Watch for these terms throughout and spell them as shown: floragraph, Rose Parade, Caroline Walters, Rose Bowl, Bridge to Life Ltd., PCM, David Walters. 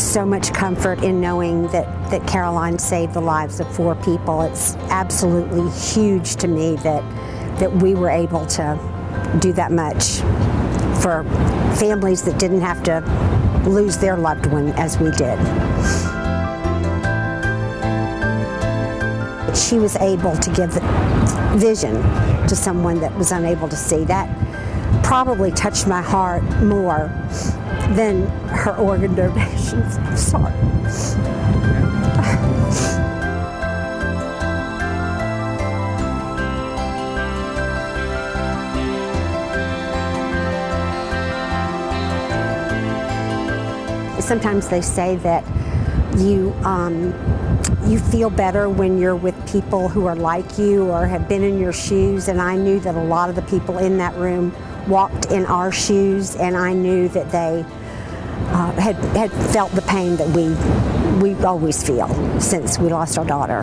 so much comfort in knowing that Caroline saved the lives of 4 people. It's absolutely huge to me that we were able to do that much for families that didn't have to lose their loved one as we did. She was able to give vision to someone that was unable to see. That probably touched my heart more than her organ donations. I'm sorry. Sometimes they say that you feel better when you're with people who are like you or have been in your shoes, and I knew that a lot of the people in that room walked in our shoes, and I knew that they had felt the pain that we always feel since we lost our daughter.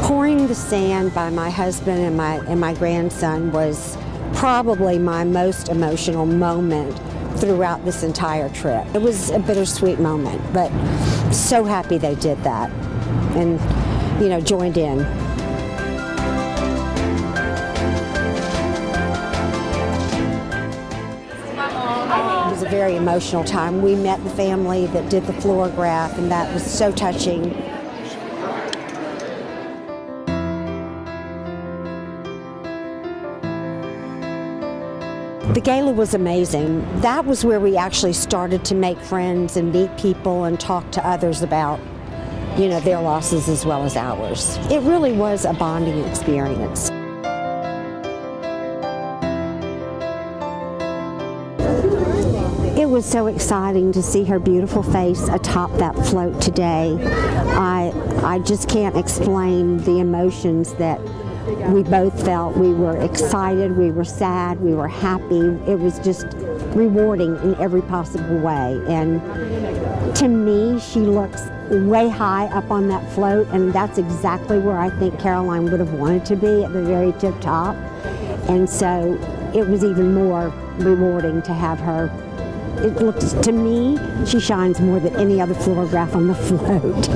Pouring the sand by my husband and my grandson was probably my most emotional moment throughout this entire trip. It was a bittersweet moment, but so happy they did that and, you know, joined in. It was a very emotional time. We met the family that did the floragraph, and that was so touching. The gala was amazing. That was where we actually started to make friends and meet people and talk to others about, you know, their losses as well as ours. It really was a bonding experience. It was so exciting to see her beautiful face atop that float today. I just can't explain the emotions that we both felt. We were excited, we were sad, we were happy. It was just rewarding in every possible way. And to me, she looks way high up on that float, and that's exactly where I think Caroline would have wanted to be, at the very tip top. And so it was even more rewarding to have her. It looks, to me, she shines more than any other florograph on the float.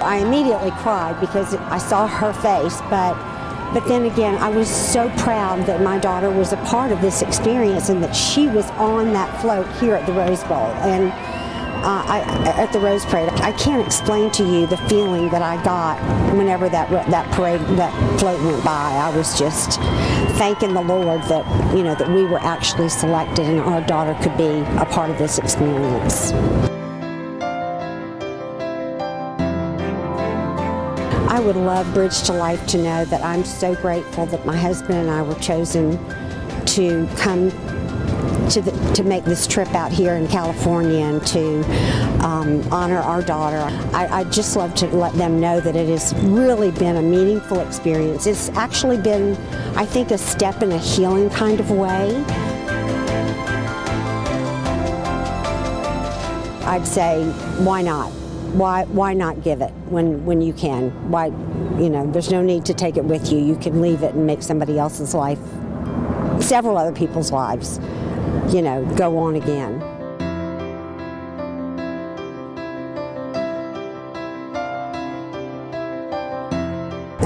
I immediately cried because I saw her face, but then again, I was so proud that my daughter was a part of this experience and that she was on that float here at the Rose Bowl and at the Rose Parade. I can't explain to you the feeling that I got whenever that float went by. I was just thanking the Lord that, you know, that we were actually selected and our daughter could be a part of this experience. I would love Bridge to Life to know that I'm so grateful that my husband and I were chosen to come to make this trip out here in California and to honor our daughter. I'd just love to let them know that it has really been a meaningful experience. It's actually been, I think, a step in a healing kind of way. I'd say, why not? Why not give it when you can? Why, you know, there's no need to take it with you. You can leave it and make somebody else's life, several other people's lives, you know, go on again.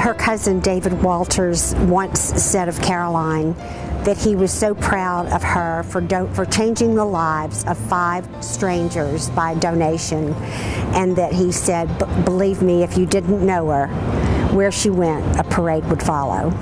Her cousin David Walters once said of Caroline that he was so proud of her for changing the lives of 5 strangers by donation, and that he said, "Believe me, if you didn't know her, where she went, a parade would follow."